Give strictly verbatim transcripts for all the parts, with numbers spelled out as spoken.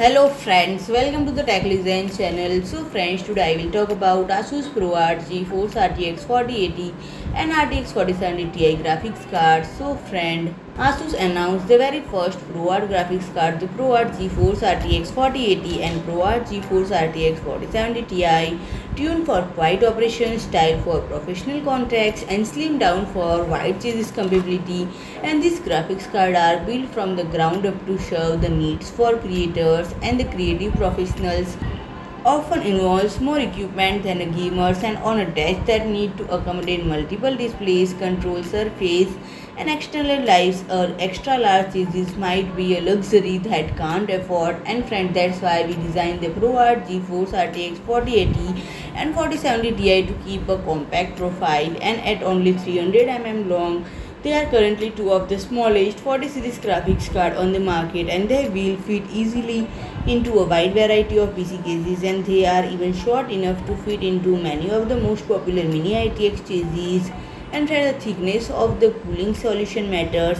Hello friends, welcome to the Tech Legends channel. So friends, today I will talk about Asus ProArt GeForce R T X forty eighty and R T X forty seventy Ti graphics cards. So friend, Asus announced the very first ProArt graphics card, the ProArt GeForce R T X forty eighty and ProArt GeForce R T X forty seventy Ti, tuned for quiet operation, style for professional contexts, and slimmed down for wide chassis compatibility. And these graphics cards are built from the ground up to serve the needs for creators and the creative professionals. Often involves more equipment than a gamers and on a desk that need to accommodate multiple displays, control surface, and external lights. Or extra large chassis might be a luxury that can't afford. And friend, that's why we designed the ProArt GeForce R T X forty eighty and forty seventy Ti to keep a compact profile, and at only three hundred millimeters long, they are currently two of the smallest forty series graphics card on the market, and they will fit easily into a wide variety of P C cases, and they are even short enough to fit into many of the most popular mini I T X chassis. And the thickness of the cooling solution matters.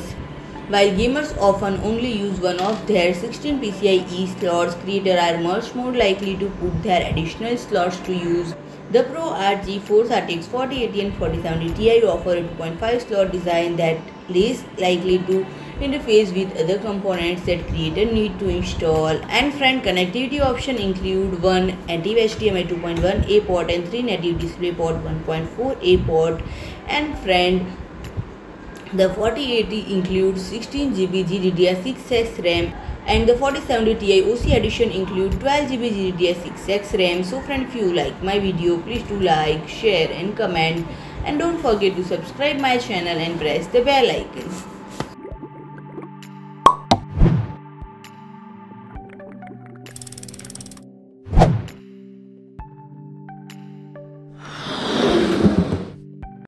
While gamers often only use one of their sixteen P C I E slots, creators are much more likely to put their additional slots to use. The ProArt GeForce R T X forty eighty and forty seventy Ti offer a two point five slot design that is likely to interface with other components that creators need to install. And friend, connectivity options include one native H D M I two point one A port and three native DisplayPort one point four A port. And friend, the forty eighty includes sixteen gigabyte G D D R six X RAM, and the forty seventy Ti O C edition includes twelve gigabyte G D D R six X RAM. So friend, if you like my video, please do like, share and comment, and don't forget to subscribe my channel and press the bell icon.